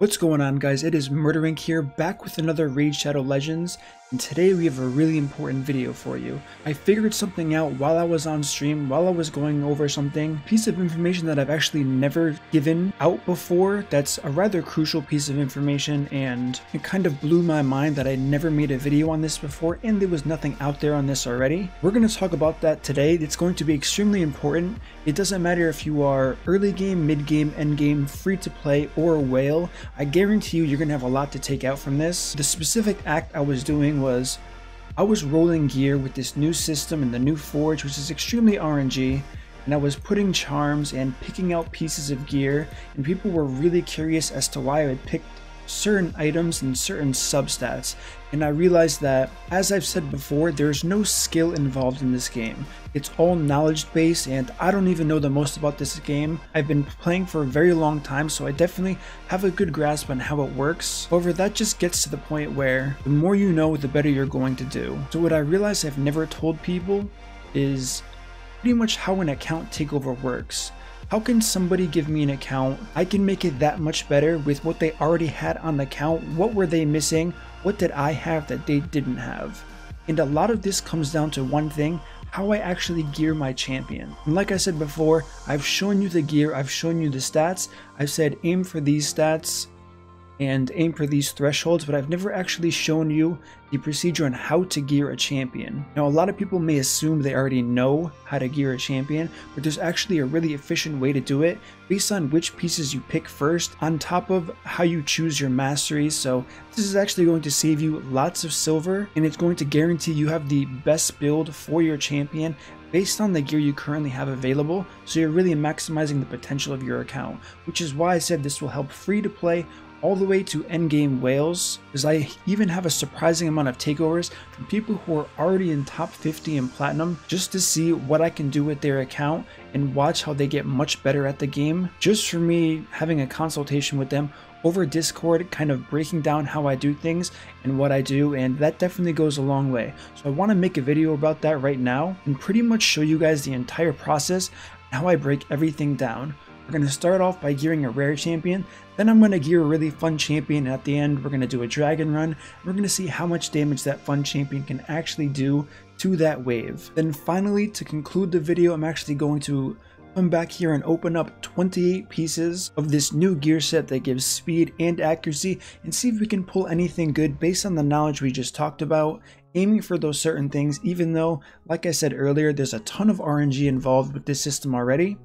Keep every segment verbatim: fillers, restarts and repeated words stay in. What's going on, guys? It is MurderInc here, back with another Raid Shadow Legends, and today we have a really important video for you. I figured something out while I was on stream, while I was going over something, piece of information that I've actually never given out before. That's a rather crucial piece of information, and it kind of blew my mind that I never made a video on this before, and there was nothing out there on this already. We're going to talk about that today. It's going to be extremely important. It doesn't matter if you are early game, mid game, end game, free to play, or whale. I guarantee you, you're going to have a lot to take out from this. The specific act I was doing was, I was rolling gear with this new system and the new forge, which is extremely R N G, and I was putting charms and picking out pieces of gear, and people were really curious as to why I had picked certain items and certain substats, and I realized that, as I've said before, there's no skill involved in this game. It's all knowledge based, and I don't even know the most about this game. I've been playing for a very long time, so I definitely have a good grasp on how it works. However, that just gets to the point where the more you know, the better you're going to do. So what I realized I've never told people is pretty much how an account takeover works. How can somebody give me an account? I can make it that much better with what they already had on the account. What were they missing? What did I have that they didn't have? And a lot of this comes down to one thing: how I actually gear my champion. And like I said before, I've shown you the gear, I've shown you the stats, I've said aim for these stats and aim for these thresholds, but I've never actually shown you the procedure on how to gear a champion. Now, a lot of people may assume they already know how to gear a champion, but there's actually a really efficient way to do it based on which pieces you pick first, on top of how you choose your masteries. So this is actually going to save you lots of silver, and it's going to guarantee you have the best build for your champion based on the gear you currently have available, so you're really maximizing the potential of your account, which is why I said this will help free to play all the way to endgame whales, because I even have a surprising amount of takeovers from people who are already in top fifty and platinum, just to see what I can do with their account and watch how they get much better at the game, just for me having a consultation with them over Discord, kind of breaking down how I do things and what I do, and that definitely goes a long way. So I want to make a video about that right now and pretty much show you guys the entire process and how I break everything down. We're going to start off by gearing a rare champion, then I'm going to gear a really fun champion, and at the end we're going to do a dragon run, and we're going to see how much damage that fun champion can actually do to that wave. Then finally, to conclude the video, I'm actually going to come back here and open up twenty-eight pieces of this new gear set that gives speed and accuracy, and see if we can pull anything good based on the knowledge we just talked about, aiming for those certain things, even though, like I said earlier, there's a ton of R N G involved with this system already,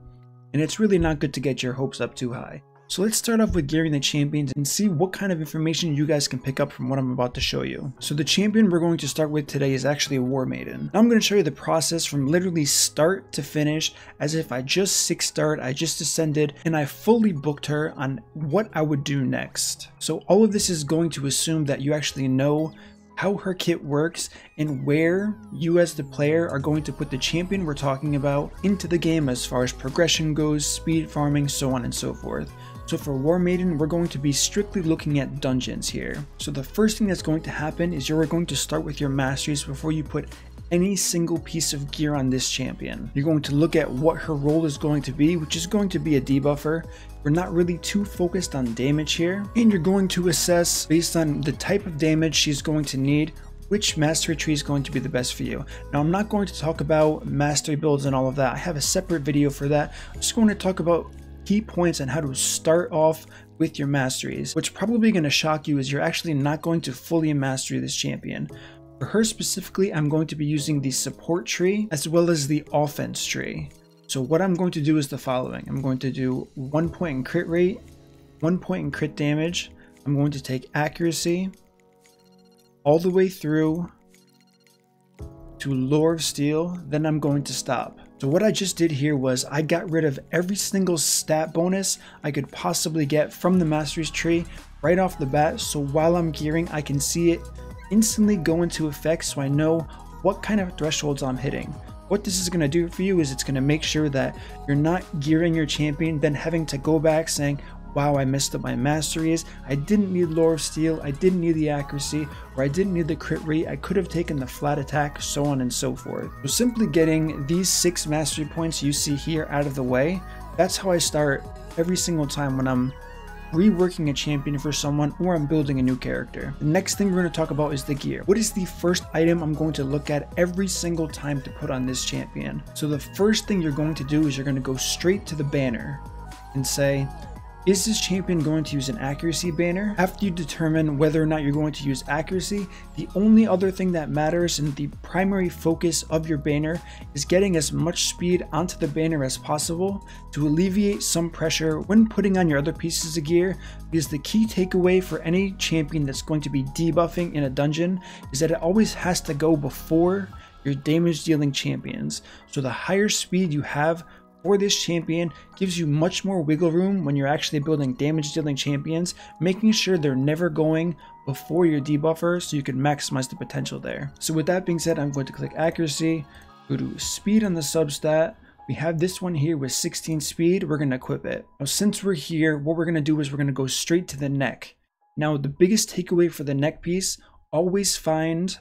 and it's really not good to get your hopes up too high. So let's start off with gearing the champions and see what kind of information you guys can pick up from what I'm about to show you. So the champion we're going to start with today is actually a War Maiden. Now I'm going to show you the process from literally start to finish, as if I just six starred, I just ascended, and I fully booked her on what I would do next. So all of this is going to assume that you actually know how her kit works and where you as the player are going to put the champion we're talking about into the game as far as progression goes, speed farming, so on and so forth. So for War Maiden, we're going to be strictly looking at dungeons here. So the first thing that's going to happen is you're going to start with your masteries before you put any single piece of gear on this champion. You're going to look at what her role is going to be, which is going to be a debuffer. We're not really too focused on damage here, and you're going to assess based on the type of damage she's going to need which mastery tree is going to be the best for you. Now, I'm not going to talk about mastery builds and all of that. I have a separate video for that. I'm just going to talk about key points on how to start off with your masteries. What's probably going to shock you is you're actually not going to fully master this champion. For her specifically, I'm going to be using the support tree as well as the offense tree. So what I'm going to do is the following. I'm going to do one point in crit rate, one point in crit damage. I'm going to take accuracy all the way through to Lore of Steel, then I'm going to stop. So what I just did here was I got rid of every single stat bonus I could possibly get from the masteries tree right off the bat, so while I'm gearing I can see it instantly go into effect, so I know what kind of thresholds I'm hitting. What this is going to do for you is it's going to make sure that you're not gearing your champion, then having to go back saying, wow, I messed up my masteries, I didn't need Lore of Steel, I didn't need the accuracy, or I didn't need the crit rate, I could have taken the flat attack, so on and so forth. So simply getting these six mastery points you see here out of the way, that's how I start every single time when I'm reworking a champion for someone, or I'm building a new character. The next thing we're going to talk about is the gear. What is the first item I'm going to look at every single time to put on this champion? So the first thing you're going to do is you're going to go straight to the banner and say, is this champion going to use an accuracy banner? After you determine whether or not you're going to use accuracy, the only other thing that matters and the primary focus of your banner is getting as much speed onto the banner as possible to alleviate some pressure when putting on your other pieces of gear, because the key takeaway for any champion that's going to be debuffing in a dungeon is that it always has to go before your damage dealing champions. So the higher speed you have for this champion gives you much more wiggle room when you're actually building damage dealing champions, making sure they're never going before your debuffer so you can maximize the potential there. So with that being said, I'm going to click accuracy, go to speed on the substat. We have this one here with sixteen speed. We're going to equip it. Now since we're here, what we're going to do is we're going to go straight to the neck. Now the biggest takeaway for the neck piece, always find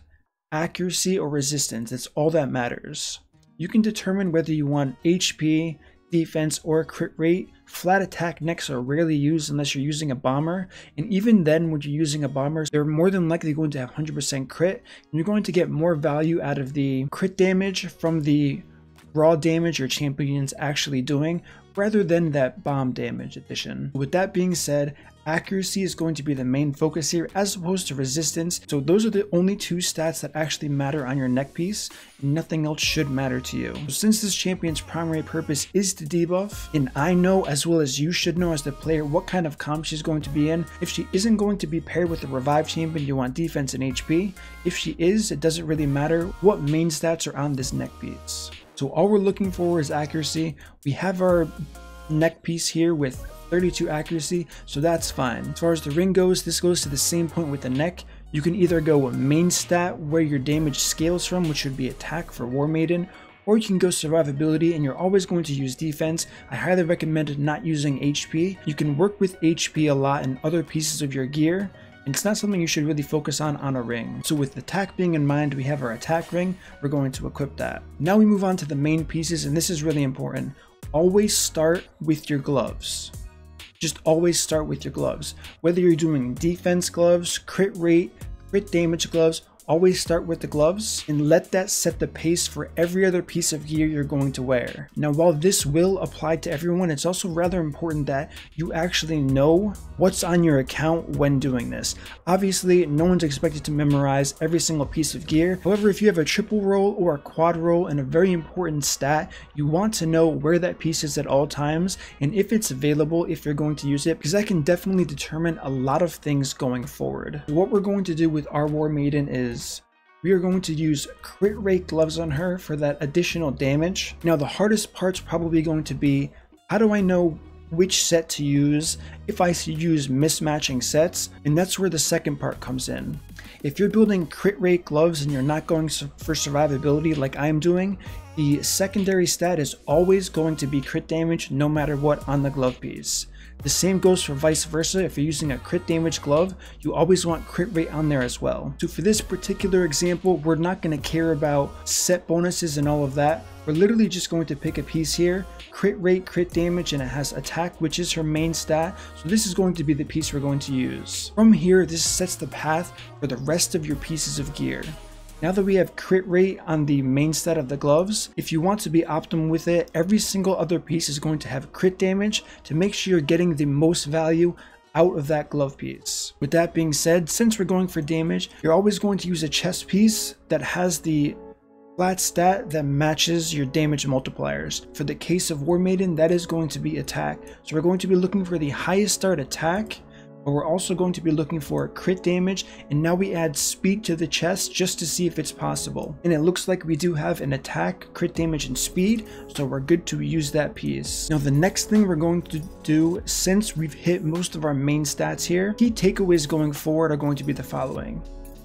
accuracy or resistance. That's all that matters. You can determine whether you want H P, defense, or crit rate. Flat attack necks are rarely used unless you're using a bomber, and even then when you're using a bomber, they're more than likely going to have one hundred percent crit, and you're going to get more value out of the crit damage from the raw damage your champion's actually doing, rather than that bomb damage addition. With that being said, accuracy is going to be the main focus here as opposed to resistance. So those are the only two stats that actually matter on your neck piece. Nothing else should matter to you. So since this champion's primary purpose is to debuff, and I know as well as you should know as the player what kind of comp she's going to be in. If she isn't going to be paired with a revive champion, you want defense and H P. If she is, it doesn't really matter what main stats are on this neck piece. So all we're looking for is accuracy. We have our neck piece here with thirty-two accuracy, so that's fine. As far as the ring goes, this goes to the same point with the neck. You can either go with main stat where your damage scales from, which would be attack for War Maiden, or you can go survivability, and you're always going to use defense. I highly recommend not using H P. You can work with H P a lot in other pieces of your gear, and it's not something you should really focus on on a ring. So with attack being in mind, we have our attack ring. We're going to equip that. Now we move on to the main pieces, and this is really important. Always start with your gloves. Just always start with your gloves. Whether you're doing defense gloves, crit rate, crit damage gloves, always start with the gloves and let that set the pace for every other piece of gear you're going to wear. Now, while this will apply to everyone, it's also rather important that you actually know what's on your account when doing this. Obviously, no one's expected to memorize every single piece of gear. However, if you have a triple roll or a quad roll and a very important stat, you want to know where that piece is at all times and if it's available if you're going to use it, because that can definitely determine a lot of things going forward. What we're going to do with our War Maiden is we are going to use crit rate gloves on her for that additional damage. Now the hardest part's probably going to be, how do I know which set to use if I use mismatching sets? And that's where the second part comes in. If you're building crit rate gloves and you're not going for survivability like I'm doing, the secondary stat is always going to be crit damage no matter what on the glove piece. The same goes for vice versa. If you're using a crit damage glove, you always want crit rate on there as well. So for this particular example, we're not going to care about set bonuses and all of that. We're literally just going to pick a piece here, crit rate, crit damage, and it has attack, which is her main stat. So this is going to be the piece we're going to use. From here, this sets the path for the rest of your pieces of gear. Now that we have crit rate on the main stat of the gloves, if you want to be optimum with it, every single other piece is going to have crit damage to make sure you're getting the most value out of that glove piece. With that being said, since we're going for damage, you're always going to use a chest piece that has the flat stat that matches your damage multipliers. For the case of War Maiden, that is going to be attack. So we're going to be looking for the highest start attack, but we're also going to be looking for crit damage, and now we add speed to the chest just to see if it's possible. And it looks like we do have an attack, crit damage, and speed, so we're good to use that piece. Now the next thing we're going to do, since we've hit most of our main stats here, key takeaways going forward are going to be the following.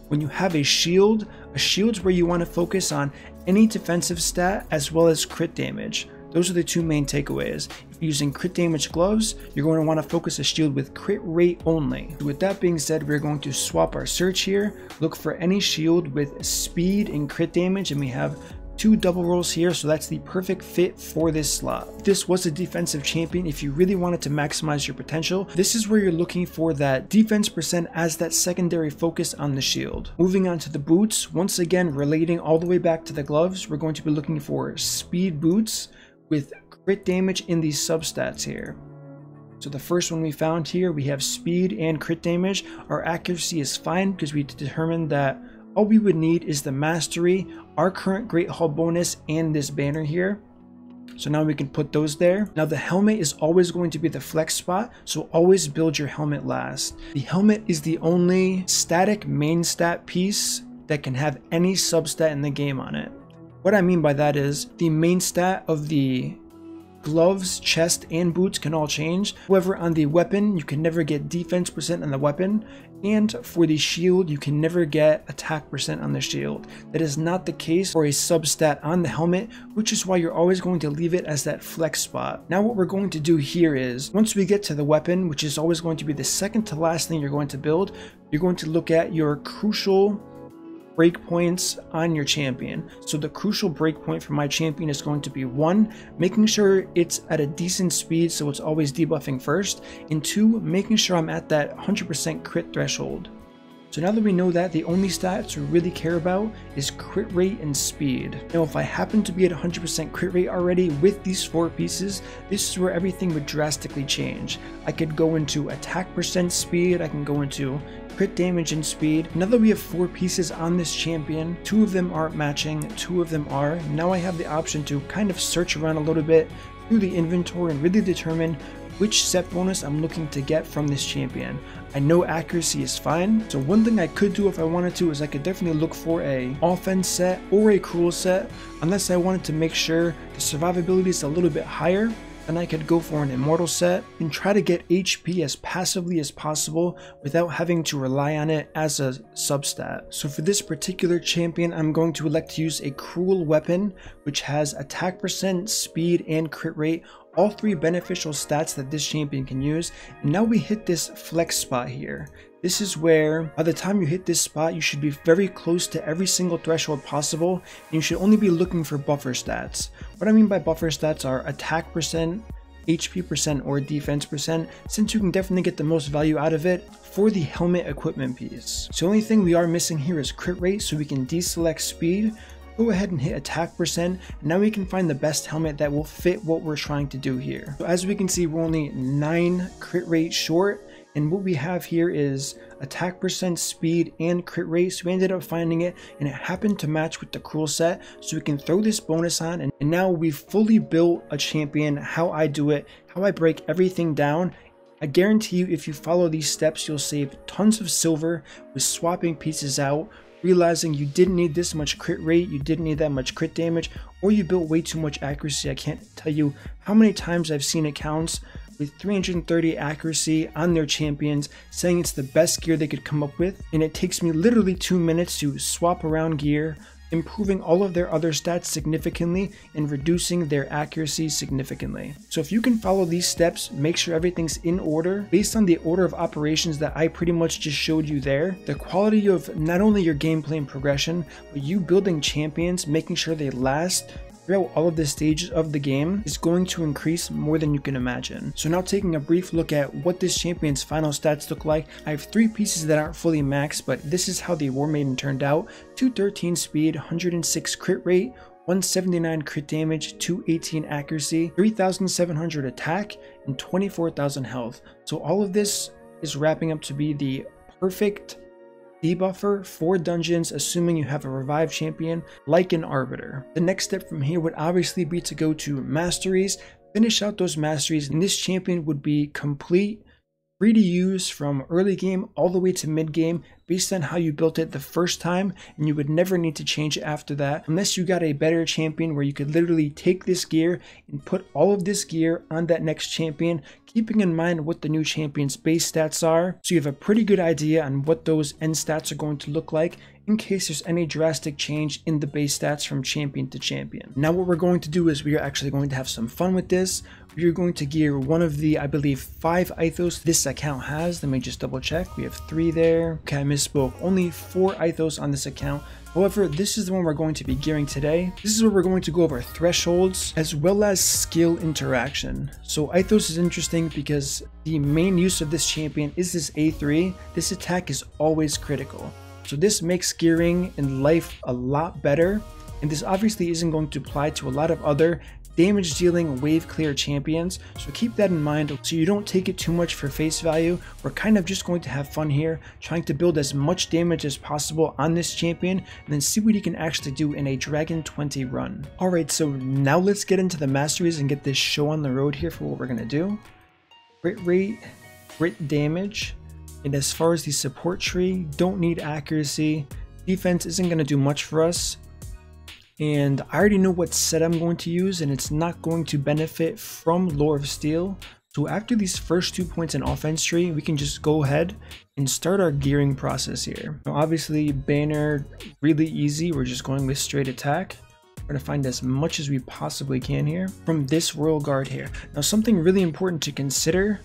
When you have a shield, a shield's where you want to focus on any defensive stat as well as crit damage. Those are the two main takeaways. If you're using crit damage gloves, you're going to want to focus a shield with crit rate only. With that being said, we're going to swap our search here, look for any shield with speed and crit damage, and we have two double rolls here, so that's the perfect fit for this slot. If this was a defensive champion, if you really wanted to maximize your potential, this is where you're looking for that defense percent as that secondary focus on the shield. Moving on to the boots, once again relating all the way back to the gloves, we're going to be looking for speed boots with crit damage in these substats here. So the first one we found here, we have speed and crit damage. Our accuracy is fine because we determined that all we would need is the mastery, our current Great Hall bonus, and this banner here. So now we can put those there. Now the helmet is always going to be the flex spot, so always build your helmet last. The helmet is the only static main stat piece that can have any substat in the game on it. What I mean by that is the main stat of the gloves, chest, and boots can all change. However, on the weapon, you can never get defense percent on the weapon. And for the shield, you can never get attack percent on the shield. That is not the case for a substat on the helmet, which is why you're always going to leave it as that flex spot. Now what we're going to do here is, once we get to the weapon, which is always going to be the second to last thing you're going to build, you're going to look at your crucial breakpoints on your champion. So the crucial breakpoint for my champion is going to be one, making sure it's at a decent speed so it's always debuffing first, and two, making sure I'm at that one hundred percent crit threshold. So now that we know that, the only stats we really care about is crit rate and speed. Now if I happen to be at one hundred percent crit rate already with these four pieces, this is where everything would drastically change. I could go into attack percent speed, I can go into crit damage and speed. Now that we have four pieces on this champion, two of them aren't matching, two of them are. Now I have the option to kind of search around a little bit through the inventory and really determine which set bonus I'm looking to get from this champion. I know accuracy is fine, so one thing I could do if I wanted to is I could definitely look for a offense set or a cruel set, unless I wanted to make sure the survivability is a little bit higher. Then I could go for an immortal set and try to get H P as passively as possible without having to rely on it as a substat. So for this particular champion, I'm going to elect to use a cruel weapon, which has attack percent, speed, and crit rate, all three beneficial stats that this champion can use. And now we hit this flex spot here. This is where, by the time you hit this spot, you should be very close to every single threshold possible, and you should only be looking for buffer stats. What I mean by buffer stats are attack percent, H P percent, or defense percent, since you can definitely get the most value out of it for the helmet equipment piece. So the only thing we are missing here is crit rate, so we can deselect speed, go ahead and hit attack percent, and now we can find the best helmet that will fit what we're trying to do here. So as we can see, we're only nine crit rate short, and what we have here is attack percent, speed, and crit rate. So we ended up finding it, and it happened to match with the cruel set, so we can throw this bonus on, and, and now we've fully built a champion. How I do it, how I break everything down, I guarantee you if you follow these steps, you'll save tons of silver with swapping pieces out, realizing you didn't need this much crit rate, you didn't need that much crit damage, or you built way too much accuracy. I can't tell you how many times I've seen accounts with three hundred thirty accuracy on their champions saying it's the best gear they could come up with, and it takes me literally two minutes to swap around gear, improving all of their other stats significantly and reducing their accuracy significantly. So if you can follow these steps, make sure everything's in order based on the order of operations that I pretty much just showed you there, the quality of not only your gameplay and progression, but you building champions, making sure they last throughout all of the stages of the game, is going to increase more than you can imagine. So now taking a brief look at what this champion's final stats look like, I have three pieces that aren't fully maxed, but this is how the War Maiden turned out: two thirteen speed, one hundred six crit rate, one seventy-nine crit damage, two eighteen accuracy, three thousand seven hundred attack, and twenty-four thousand health. So all of this is wrapping up to be the perfect debuffer for dungeons, assuming you have a revived champion like an Arbiter. The next step from here would obviously be to go to masteries, finish out those masteries, and this champion would be complete, free to use from early game all the way to mid game based on how you built it the first time, and you would never need to change it after that unless you got a better champion where you could literally take this gear and put all of this gear on that next champion, keeping in mind what the new champion's base stats are, so you have a pretty good idea on what those end stats are going to look like in case there's any drastic change in the base stats from champion to champion. Now what we're going to do is we are actually going to have some fun with this. We are going to gear one of the, I believe, five Iethos this account has. Let me just double check. We have three there. Okay, I missed misspoke, only four Iethos on this account. However, this is the one we're going to be gearing today. This is where we're going to go over thresholds as well as skill interaction. So Iethos is interesting because the main use of this champion is this A three. This attack is always critical. So this makes gearing in life a lot better. And this obviously isn't going to apply to a lot of other damage dealing wave clear champions, so keep that in mind so you don't take it too much for face value. We're kind of just going to have fun here, trying to build as much damage as possible on this champion and then see what he can actually do in a Dragon twenty run. Alright, so now let's get into the masteries and get this show on the road here for what we're going to do. Crit rate, crit damage, and as far as the support tree, don't need accuracy. Defense isn't going to do much for us. And I already know what set I'm going to use, and it's not going to benefit from Lore of Steel. So after these first two points in offense tree, we can just go ahead and start our gearing process here. Now obviously Banner, really easy, we're just going with straight attack. We're going to find as much as we possibly can here from this Royal Guard here. Now something really important to consider,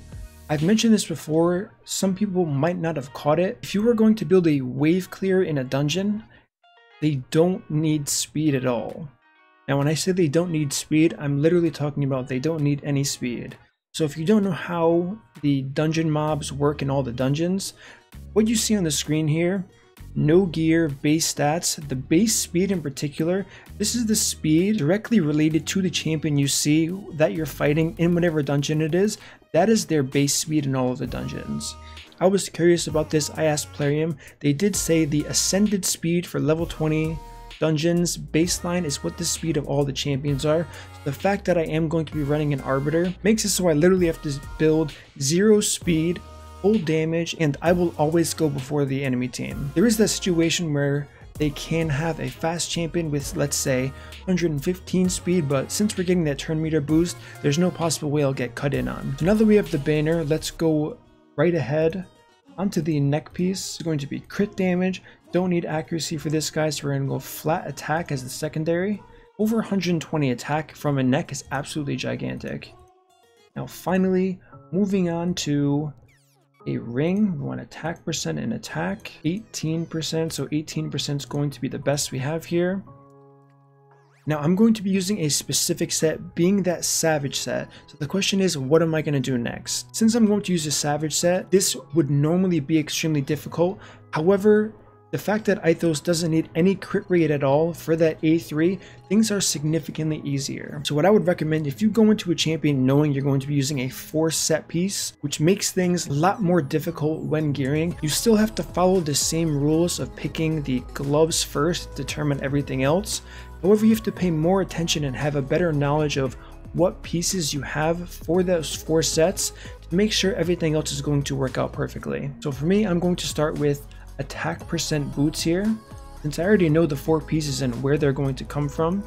I've mentioned this before, some people might not have caught it. If you were going to build a wave clear in a dungeon, they don't need speed at all. Now when I say they don't need speed, I'm literally talking about they don't need any speed. So if you don't know how the dungeon mobs work in all the dungeons, what you see on the screen here, no gear, base stats, the base speed in particular, this is the speed directly related to the champion you see that you're fighting in whatever dungeon it is. That is their base speed in all of the dungeons. I was curious about this, I asked Plarium, they did say the ascended speed for level twenty dungeons baseline is what the speed of all the champions are. So the fact that I am going to be running an Arbiter makes it so I literally have to build zero speed, full damage, and I will always go before the enemy team. There is that situation where they can have a fast champion with, let's say, one hundred fifteen speed, but since we're getting that turn meter boost, there's no possible way I'll get cut in on. So now that we have the Banner, let's go right ahead onto the neck piece. It's going to be crit damage, don't need accuracy for this guy, so we're going to go flat attack as the secondary. Over one hundred twenty attack from a neck is absolutely gigantic. Now finally, moving on to a ring, we want attack percent and attack, eighteen percent, so eighteen percent is going to be the best we have here. Now I'm going to be using a specific set, being that Savage set. So the question is, what am I going to do next? Since I'm going to use a Savage set, this would normally be extremely difficult. However, the fact that Iethos doesn't need any crit rate at all for that A three, things are significantly easier. So what I would recommend, if you go into a champion knowing you're going to be using a force set piece, which makes things a lot more difficult when gearing, you still have to follow the same rules of picking the gloves first to determine everything else. However, you have to pay more attention and have a better knowledge of what pieces you have for those four sets to make sure everything else is going to work out perfectly. So for me, I'm going to start with attack percent boots here. Since I already know the four pieces and where they're going to come from,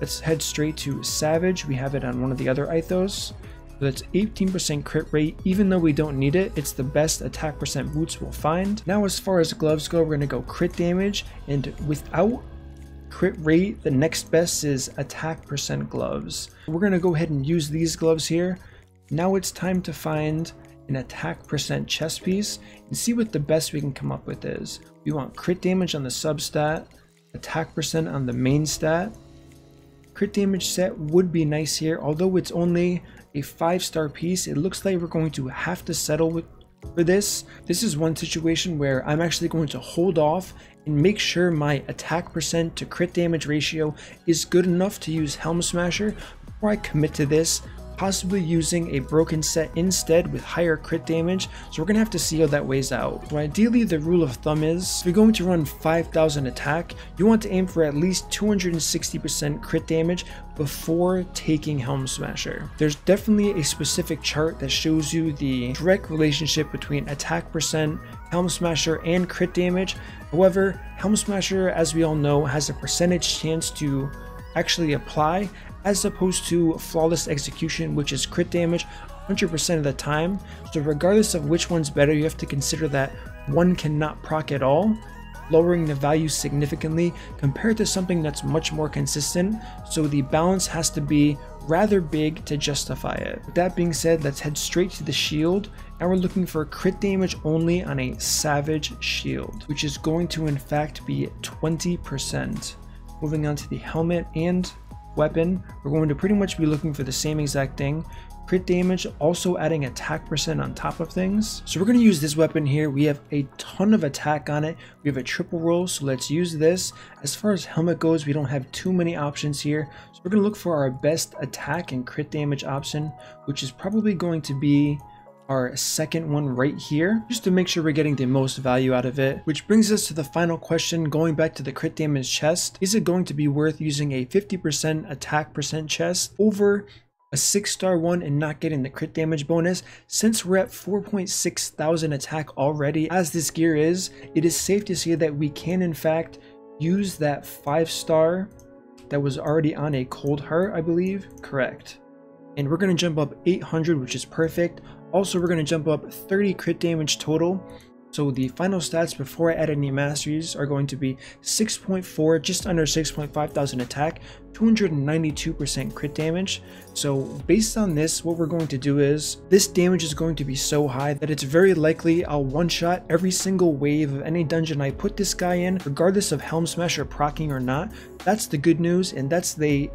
let's head straight to Savage. We have it on one of the other Iethos. So that's eighteen percent crit rate. Even though we don't need it, it's the best attack percent boots we'll find. Now as far as gloves go, we're going to go crit damage, and without crit rate, the next best is attack percent gloves. We're going to go ahead and use these gloves here. Now it's time to find an attack percent chest piece and see what the best we can come up with is. We want crit damage on the sub stat, attack percent on the main stat. Crit damage set would be nice here, although it's only a five star piece, it looks like we're going to have to settle with for this. This is one situation where I'm actually going to hold off and make sure my attack percent to crit damage ratio is good enough to use Helm Smasher before I commit to this, possibly using a broken set instead with higher crit damage. So we're going to have to see how that weighs out. So ideally the rule of thumb is, if you're going to run five thousand attack, you want to aim for at least two hundred sixty percent crit damage before taking Helm Smasher. There's definitely a specific chart that shows you the direct relationship between attack percent, Helm Smasher, and crit damage. However, Helm Smasher, as we all know, has a percentage chance to actually apply, as opposed to Flawless Execution, which is crit damage one hundred percent of the time. So regardless of which one's better, you have to consider that one cannot proc at all. lowering the value significantly compared to something that's much more consistent, so the balance has to be rather big to justify it. With that being said, let's head straight to the shield, and we're looking for crit damage only on a Savage shield, which is going to in fact be twenty percent. Moving on to the helmet and weapon, we're going to pretty much be looking for the same exact thing. Crit damage, also adding attack percent on top of things. So we're going to use this weapon here. We have a ton of attack on it. We have a triple roll, so let's use this. As far as helmet goes, we don't have too many options here, so we're going to look for our best attack and crit damage option, which is probably going to be our second one right here, just to make sure we're getting the most value out of it. Which brings us to the final question, going back to the crit damage chest. Is it going to be worth using a fifty percent attack percent chest over a six star one and not getting the crit damage bonus? Since we're at four point six thousand attack already as this gear is, it is safe to say that we can in fact use that five star that was already on a Cold Heart, I believe. Correct. And we're going to jump up eight hundred, which is perfect. Also, we're going to jump up thirty crit damage total. So the final stats before I add any masteries are going to be six point four, just under six point five thousand attack, two hundred ninety-two percent crit damage. So based on this, what we're going to do is, this damage is going to be so high that it's very likely I'll one-shot every single wave of any dungeon I put this guy in, regardless of Helm Smasher proccing or not. That's the good news, and that's the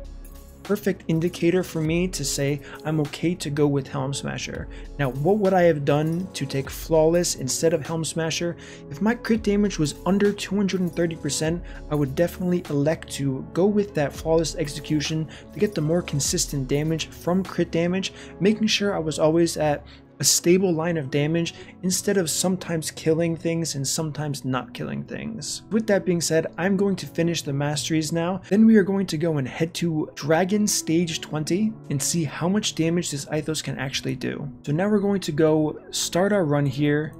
perfect indicator for me to say I'm okay to go with Helm Smasher. Now, what would I have done to take Flawless instead of Helm Smasher? If my crit damage was under two hundred thirty percent, I would definitely elect to go with that Flawless Execution to get the more consistent damage from crit damage, making sure I was always at a stable line of damage instead of sometimes killing things and sometimes not killing things. With that being said, I'm going to finish the masteries now. Then we are going to go and head to Dragon Stage twenty and see how much damage this Iethos can actually do. So now we're going to go start our run here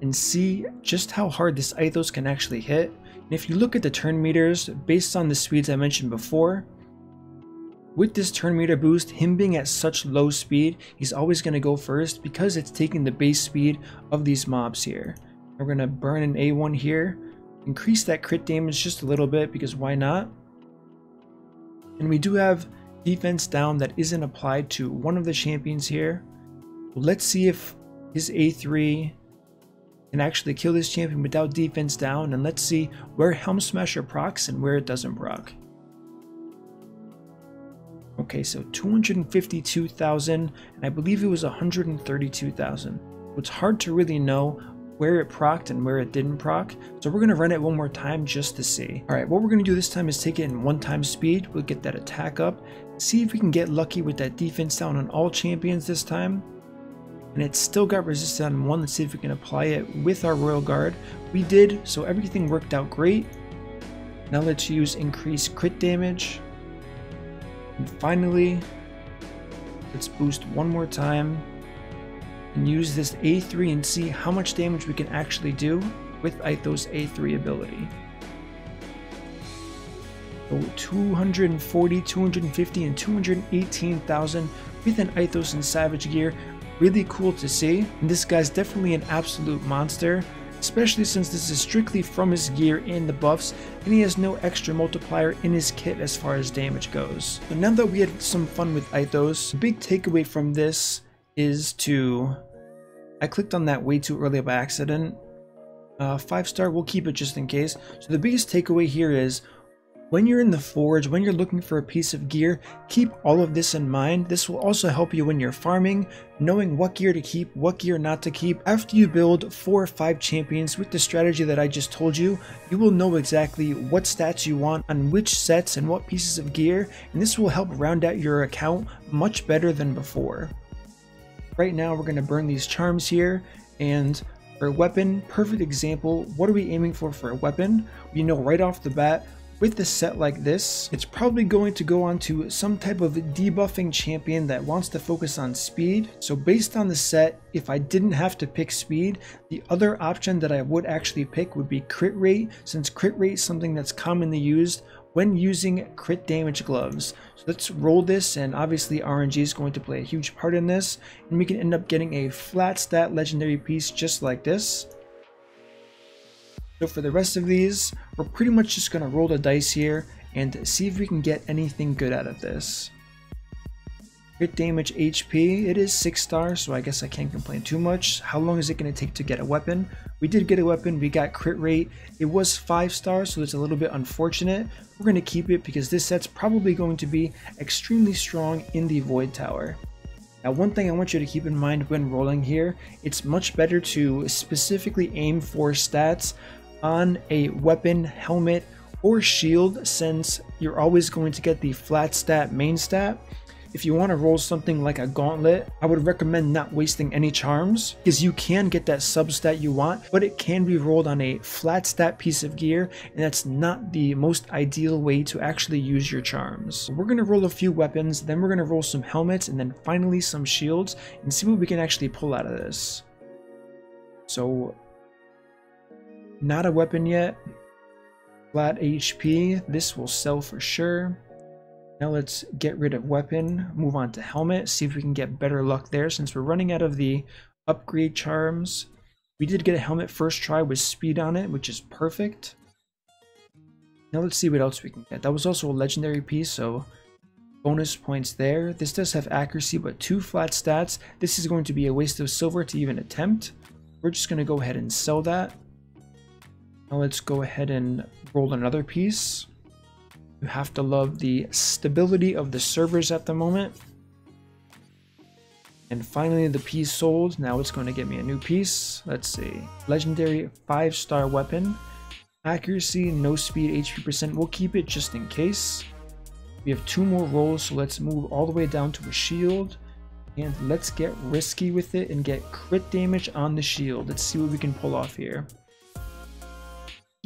and see just how hard this Iethos can actually hit. And if you look at the turn meters, based on the speeds I mentioned before, with this turn meter boost, him being at such low speed, he's always going to go first because it's taking the base speed of these mobs here. We're going to burn an A one here, increase that crit damage just a little bit because why not? And we do have defense down that isn't applied to one of the champions here. Let's see if his A three can actually kill this champion without defense down, and let's see where Helm Smasher procs and where it doesn't proc. Okay, so two hundred fifty-two thousand, and I believe it was one hundred thirty-two thousand. It's hard to really know where it procced and where it didn't proc, so we're going to run it one more time just to see. All right, what we're going to do this time is take it in one time speed. We'll get that attack up, see if we can get lucky with that defense down on all champions this time. And it still got resisted on one. Let's see if we can apply it with our Royal Guard. We did, so everything worked out great. Now let's use increased crit damage. And finally, let's boost one more time and use this A three and see how much damage we can actually do with Iethos' A three ability. So two hundred forty, two hundred fifty, and two hundred eighteen thousand with an Iethos and Savage gear. Really cool to see. And this guy's definitely an absolute monster, especially since this is strictly from his gear and the buffs, and he has no extra multiplier in his kit as far as damage goes. So now that we had some fun with Iethos, the big takeaway from this is to... I clicked on that way too early by accident. Uh, five star, we'll keep it just in case. So the biggest takeaway here is, when you're in the forge, when you're looking for a piece of gear, keep all of this in mind. This will also help you when you're farming, knowing what gear to keep, what gear not to keep. After you build four or five champions with the strategy that I just told you, you will know exactly what stats you want on which sets and what pieces of gear, and this will help round out your account much better than before. Right now, we're going to burn these charms here, and for a weapon, perfect example. What are we aiming for for a weapon? We know right off the bat, with a set like this, it's probably going to go on to some type of debuffing champion that wants to focus on speed. So based on the set, if I didn't have to pick speed, the other option that I would actually pick would be crit rate, since crit rate is something that's commonly used when using crit damage gloves. So let's roll this, and obviously R N G is going to play a huge part in this, and we can end up getting a flat stat legendary piece just like this. So for the rest of these, we're pretty much just going to roll the dice here and see if we can get anything good out of this. Crit damage, H P, it is six star, so I guess I can't complain too much. How long is it going to take to get a weapon? We did get a weapon, we got crit rate. It was five stars, so it's a little bit unfortunate. We're going to keep it because this set's probably going to be extremely strong in the Void Tower. Now, one thing I want you to keep in mind when rolling here, it's much better to specifically aim for stats on a weapon, helmet, or shield, since you're always going to get the flat stat, main stat. If you want to roll something like a gauntlet, I would recommend not wasting any charms, because you can get that sub stat you want, but it can be rolled on a flat stat piece of gear, and that's not the most ideal way to actually use your charms. We're going to roll a few weapons, then we're going to roll some helmets, and then finally some shields, and see what we can actually pull out of this. So, not a weapon yet. Flat H P, this will sell for sure. Now let's get rid of weapon, move on to helmet, see if we can get better luck there since we're running out of the upgrade charms. We did get a helmet first try with speed on it, which is perfect. Now let's see what else we can get. That was also a legendary piece, so bonus points there. This does have accuracy, but two flat stats. This is going to be a waste of silver to even attempt. We're just going to go ahead and sell that. Now let's go ahead and roll another piece. You have to love the stability of the servers at the moment. And finally the piece sold. Now it's going to get me a new piece. Let's see. Legendary five star weapon. Accuracy, no speed, H P percent. We'll keep it just in case. We have two more rolls, so let's move all the way down to a shield. And let's get risky with it and get crit damage on the shield. Let's see what we can pull off here.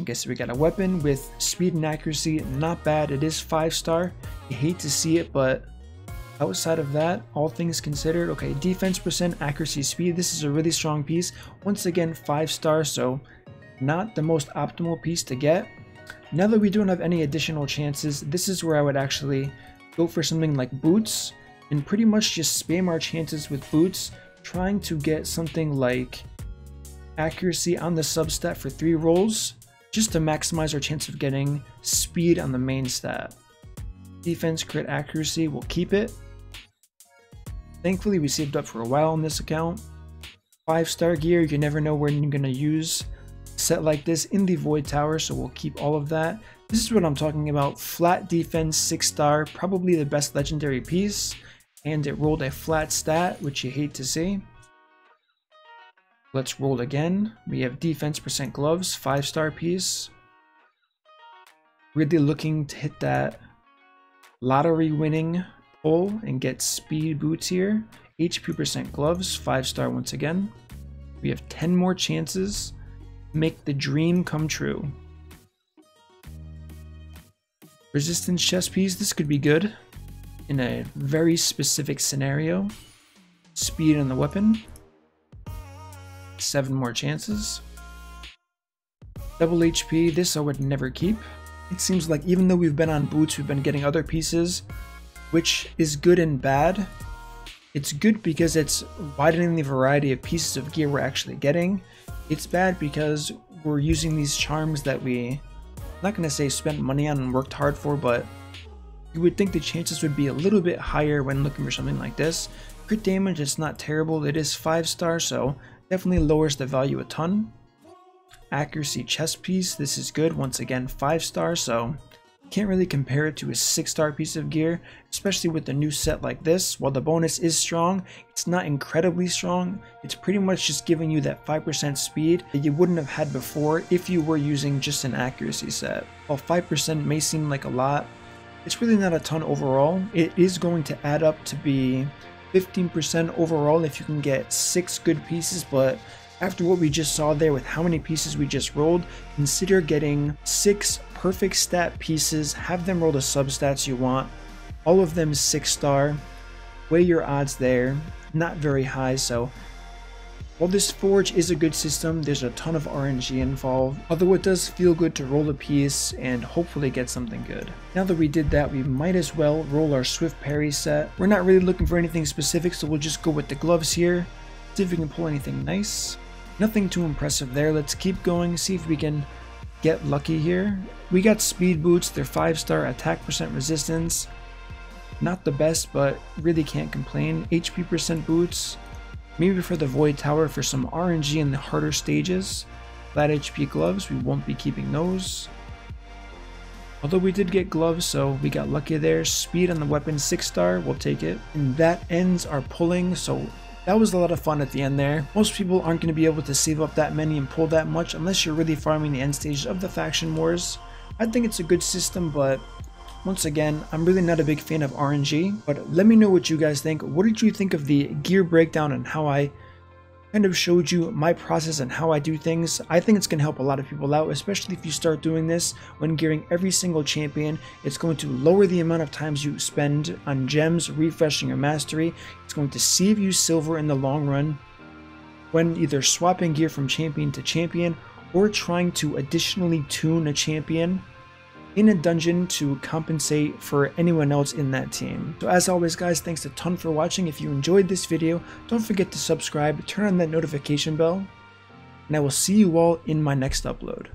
Okay, so we got a weapon with speed and accuracy, not bad. It is five star. You hate to see it, but outside of that, all things considered, okay, defense percent, accuracy, speed. This is a really strong piece. Once again, five star, so not the most optimal piece to get. Now that we don't have any additional chances, this is where I would actually go for something like boots and pretty much just spam our chances with boots, trying to get something like accuracy on the substat for three rolls, just to maximize our chance of getting speed on the main stat. Defense, crit, accuracy, we'll keep it. Thankfully, we saved up for a while on this account. Five-star gear, you never know when you're gonna use a set like this in the Void Tower, so we'll keep all of that. This is what I'm talking about, flat defense, six star, probably the best legendary piece, and it rolled a flat stat, which you hate to see. Let's roll again. We have defense percent gloves, five star piece. Really looking to hit that lottery winning pull and get speed boots here. H P percent gloves, five star once again. We have ten more chances. Make the dream come true. Resistance chest piece, this could be good in a very specific scenario. Speed on the weapon. Seven more chances. Double H P, this I would never keep. It seems like even though we've been on boots, we've been getting other pieces, which is good and bad. It's good because it's widening the variety of pieces of gear we're actually getting. It's bad because we're using these charms that we, I'm not gonna say spent money on and worked hard for, but you would think the chances would be a little bit higher when looking for something like this. Crit damage, it's not terrible. It is five star, so definitely lowers the value a ton. Accuracy chest piece, this is good. Once again, five star, so can't really compare it to a six star piece of gear, especially with the new set like this. While the bonus is strong, it's not incredibly strong. It's pretty much just giving you that five percent speed that you wouldn't have had before if you were using just an accuracy set. While five percent may seem like a lot, it's really not a ton overall. It is going to add up to be fifteen percent overall if you can get six good pieces, but after what we just saw there with how many pieces we just rolled, consider getting six perfect stat pieces, have them roll the substats you want, all of them six star, weigh your odds there, not very high. So while this forge is a good system, there's a ton of R N G involved, although it does feel good to roll a piece and hopefully get something good. Now that we did that, we might as well roll our swift parry set. We're not really looking for anything specific, so we'll just go with the gloves here, see if we can pull anything nice. Nothing too impressive there. Let's keep going, see if we can get lucky here. We got speed boots, they're five star attack percent resistance. Not the best, but really can't complain. H P percent boots, maybe for the Void Tower for some R N G in the harder stages. Flat H P gloves, we won't be keeping those. Although we did get gloves, so we got lucky there. Speed on the weapon, six star, we'll take it. And that ends our pulling, so that was a lot of fun at the end there. Most people aren't going to be able to save up that many and pull that much unless you're really farming the end stages of the faction wars. I think it's a good system, but once again, I'm really not a big fan of R N G. But let me know what you guys think. What did you think of the gear breakdown and how I kind of showed you my process and how I do things? I think it's going to help a lot of people out, especially if you start doing this when gearing every single champion. It's going to lower the amount of times you spend on gems, refreshing your mastery. It's going to save you silver in the long run when either swapping gear from champion to champion or trying to additionally tune a champion in a dungeon to compensate for anyone else in that team. So as always guys, thanks a ton for watching. If you enjoyed this video, don't forget to subscribe, turn on that notification bell, and I will see you all in my next upload.